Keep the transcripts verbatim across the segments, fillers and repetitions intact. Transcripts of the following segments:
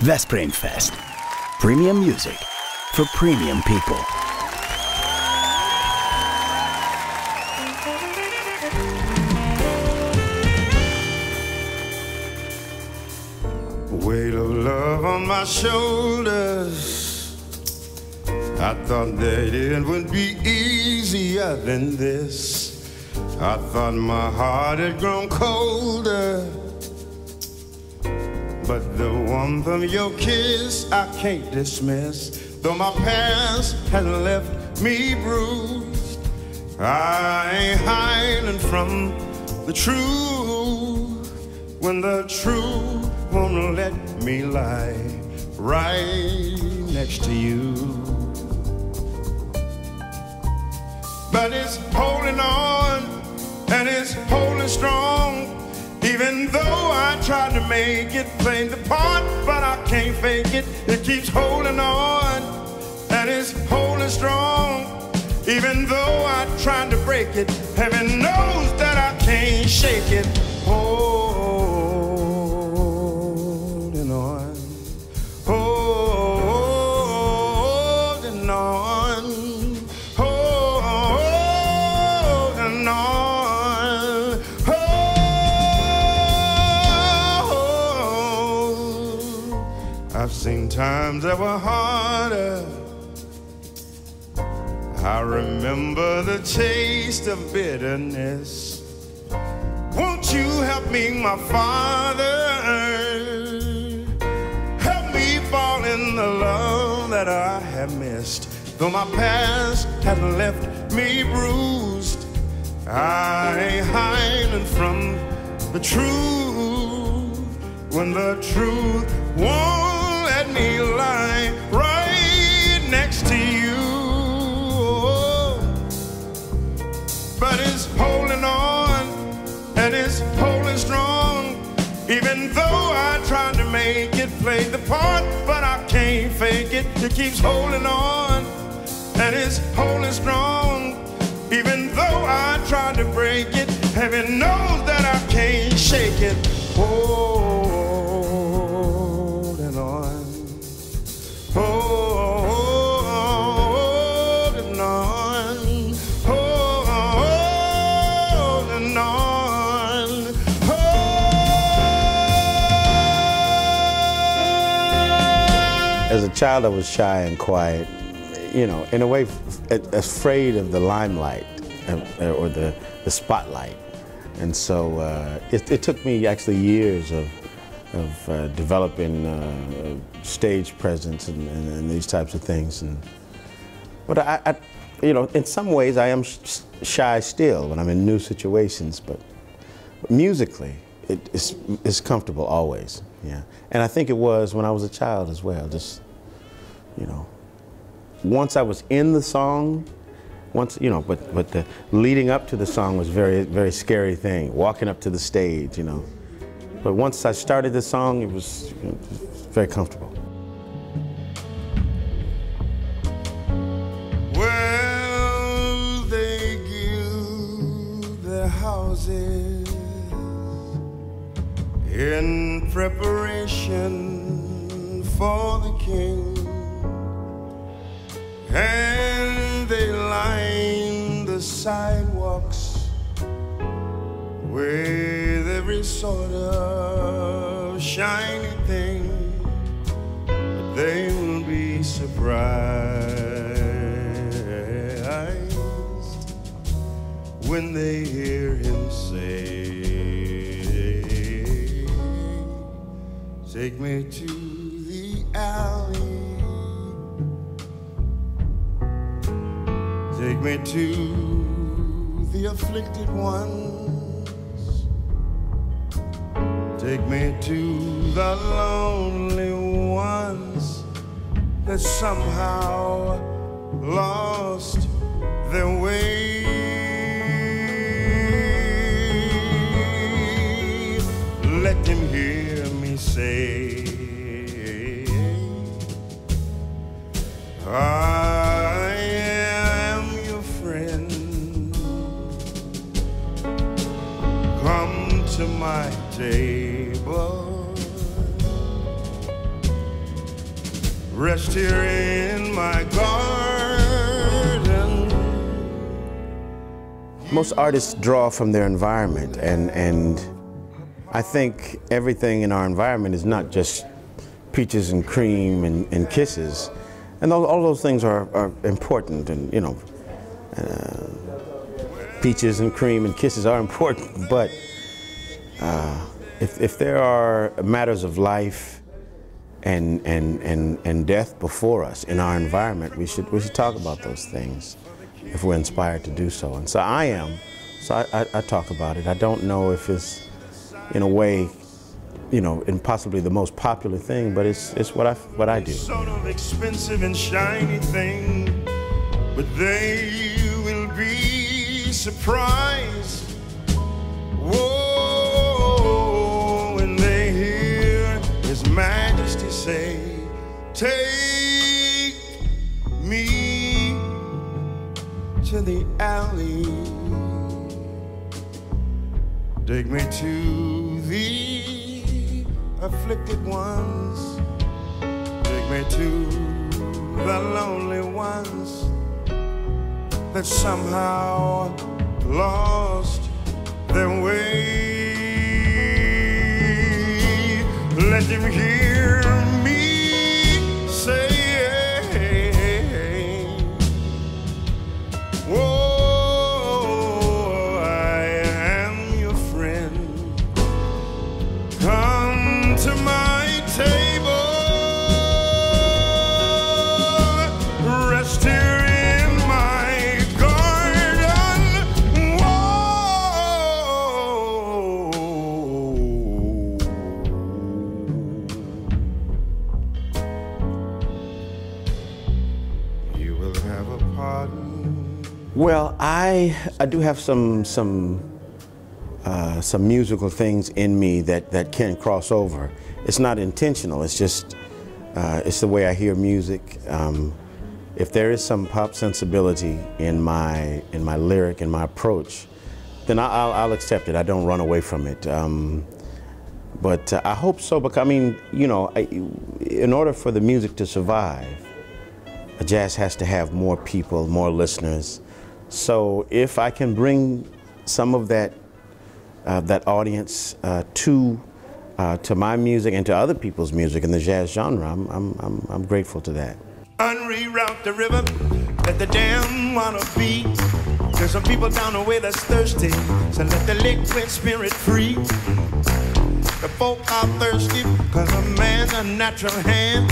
VeszprémFest. Premium music for premium people. Weight of love on my shoulders, I thought that it would be easier than this. I thought my heart had grown colder, but the warmth of your kiss I can't dismiss. Though my past has left me bruised, I ain't hiding from the truth. When the truth won't let me lie right next to you, but it's holding on, and it's holding strong, even though I tried to make it plain to part, but I can't fake it. It keeps holding on, and it's holding strong, even though I tried to break it. Heaven knows that I can't shake it. Holding on, holding on, holding on. I've seen times that were harder. I remember the taste of bitterness. Won't you help me, my Father? Help me fall in the love that I have missed. Though my past has left me bruised, I ain't hiding from the truth. When the truth won't let me lie right next to you, but it's holding on, and it's holding strong, even though I tried to make it play the part, but I can't fake it. It keeps holding on, and it's holding strong, even though I tried to break it. Heaven knows that I can't shake it. Oh, as a child, I was shy and quiet, you know, in a way afraid of the limelight or the, the spotlight. And so uh, it, it took me actually years of, of uh, developing uh, stage presence and, and, and these types of things. And, but I, I, you know, in some ways I am shy still when I'm in new situations, but musically, It, it's, it's comfortable always, yeah. And I think it was when I was a child as well, just, you know, once I was in the song, once, you know, but, but the leading up to the song was very, very scary thing, walking up to the stage, you know. But once I started the song, it was, you know, very comfortable. Well, they give their houses in preparation for the king, and they line the sidewalks with every sort of shiny thing. But they will be surprised when they hear him say, take me to the alley, take me to the afflicted ones, take me to the lonely ones that somehow lost their way. Let them hear say, I am your friend, come to my table, rest here in my garden. Most artists draw from their environment, and, and I think everything in our environment is not just peaches and cream and, and kisses. And all, all those things are, are important, and, you know, uh, peaches and cream and kisses are important, but uh, if, if there are matters of life and, and, and, and death before us in our environment, we should, we should talk about those things if we're inspired to do so. And so I am, so I, I, I talk about it. I don't know if it's, in a way, you know, and possibly the most popular thing, but it's it's what I what I do. It's sort of expensive and shiny thing, but they will be surprised. Whoa, when they hear His Majesty say, "Take me to the alley, take me to the." Afflicted ones, take me to the lonely ones that somehow lost their way. Let them hear me say, "Whoa, I am your friend. Come to my table, rest here in my garden." Whoa. You will have a pardon. Well, I I do have some some. Uh, some musical things in me that, that can cross over. It's not intentional, it's just, uh, it's the way I hear music. Um, if there is some pop sensibility in my, in my lyric, in my approach, then I, I'll, I'll accept it. I don't run away from it. Um, but uh, I hope so, because I mean, you know, I, in order for the music to survive, jazz has to have more people, more listeners. So if I can bring some of that Uh, that audience uh, to uh, to my music and to other people's music in the jazz genre, I'm I'm I'm, I'm grateful to that. Unreroute the river that the damn wanna be. There's some people down the way that's thirsty, so let the liquid spirit free. The folk are thirsty because a man's a natural hand.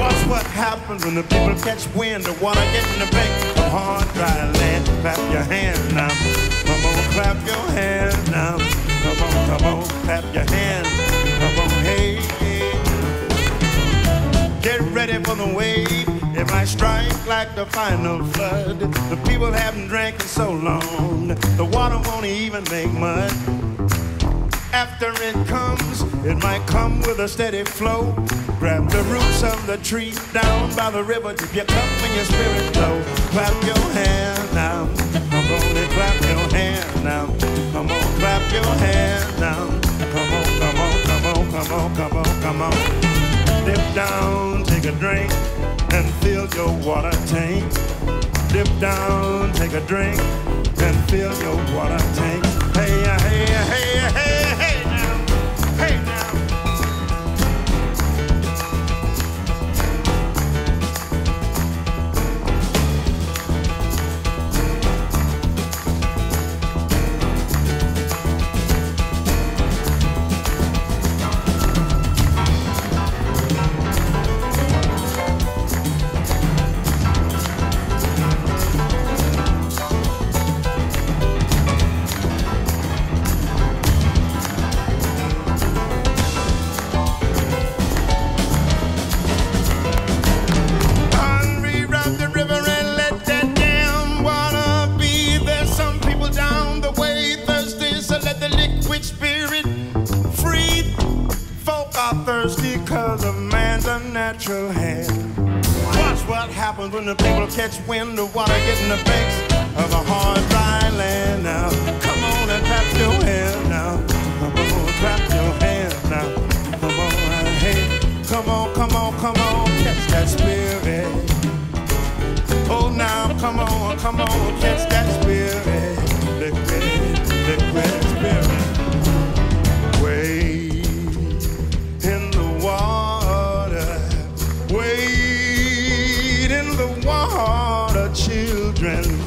Watch what happens when the people catch wind. The water gets in the bank, the hard dry land. Clap your hand now, come on, clap your hand now, come on, come on, clap your hand, come on, hey, hey. Get ready for the wave. It might strike like the final flood. The people haven't drank in so long, the water won't even make mud. After it comes, it might come with a steady flow. Grab the roots of the tree down by the river. Dip your cup in your spirit flow. Clap your hand now. Come on and clap your hand now. Come on, clap your hand now. Come on, come on, come on, come on, come on, come on. Dip down, take a drink, and fill your water tank. Dip down, take a drink, and fill your water tank. Hey, hey, hey, hey, hey. Thirsty cause a man's a natural hand. Watch what happens when the people catch wind. The water gets in the banks of a hard dry land now. Come on and clap your hand now. Come on, clap your hand now. Come on, hey. Come on, come on, come on. Catch that on, come on, come on, catch that spirit, liquid, liquid spirit. Wade in the water, wade in the water, children.